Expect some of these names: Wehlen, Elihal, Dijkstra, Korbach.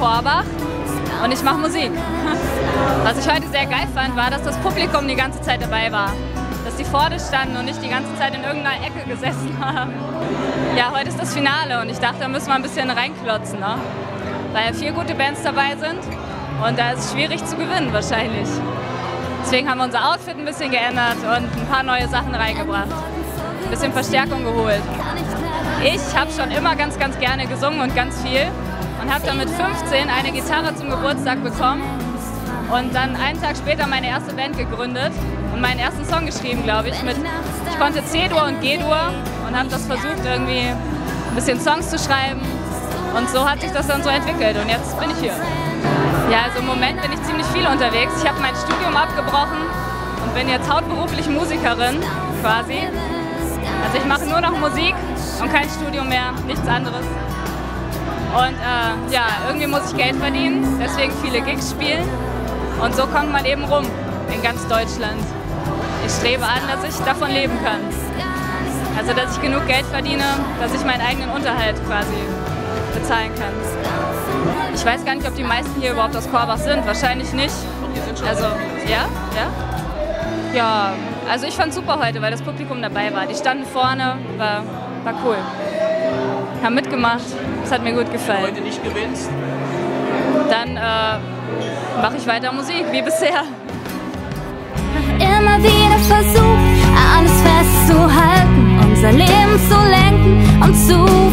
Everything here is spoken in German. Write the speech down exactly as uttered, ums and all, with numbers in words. Korbach und ich mache Musik. Was ich heute sehr geil fand, war, dass das Publikum die ganze Zeit dabei war. Dass die vorne standen und nicht die ganze Zeit in irgendeiner Ecke gesessen haben. Ja, heute ist das Finale und ich dachte, da müssen wir ein bisschen reinklotzen, ne? Weil vier gute Bands dabei sind und da ist es schwierig zu gewinnen wahrscheinlich. Deswegen haben wir unser Outfit ein bisschen geändert und ein paar neue Sachen reingebracht. Ein bisschen Verstärkung geholt. Ich habe schon immer ganz, ganz gerne gesungen und ganz viel und habe dann mit fünfzehn eine Gitarre zum Geburtstag bekommen und dann einen Tag später meine erste Band gegründet und meinen ersten Song geschrieben, glaube ich. Mit, ich konnte C-Dur und G-Dur und habe das versucht, irgendwie ein bisschen Songs zu schreiben und so hat sich das dann so entwickelt und jetzt bin ich hier. Ja, also im Moment bin ich ziemlich viel unterwegs. Ich habe mein Studium abgebrochen und bin jetzt hauptberuflich Musikerin quasi. Also ich mache nur noch Musik und kein Studium mehr, nichts anderes. Und äh, ja, irgendwie muss ich Geld verdienen, deswegen viele Gigs spielen. Und so kommt man eben rum in ganz Deutschland. Ich strebe an, dass ich davon leben kann. Also dass ich genug Geld verdiene, dass ich meinen eigenen Unterhalt quasi bezahlen kann. Ich weiß gar nicht, ob die meisten hier überhaupt aus Korbach sind, wahrscheinlich nicht. Also, ja? Ja? Ja. Also ich fand super heute, weil das Publikum dabei war. Die standen vorne, war, war cool. Haben mitgemacht, das hat mir gut gefallen. Wenn du heute nicht gewinnst? Dann äh, mache ich weiter Musik, wie bisher. Immer wieder versucht, alles festzuhalten, unser Leben zu lenken und zu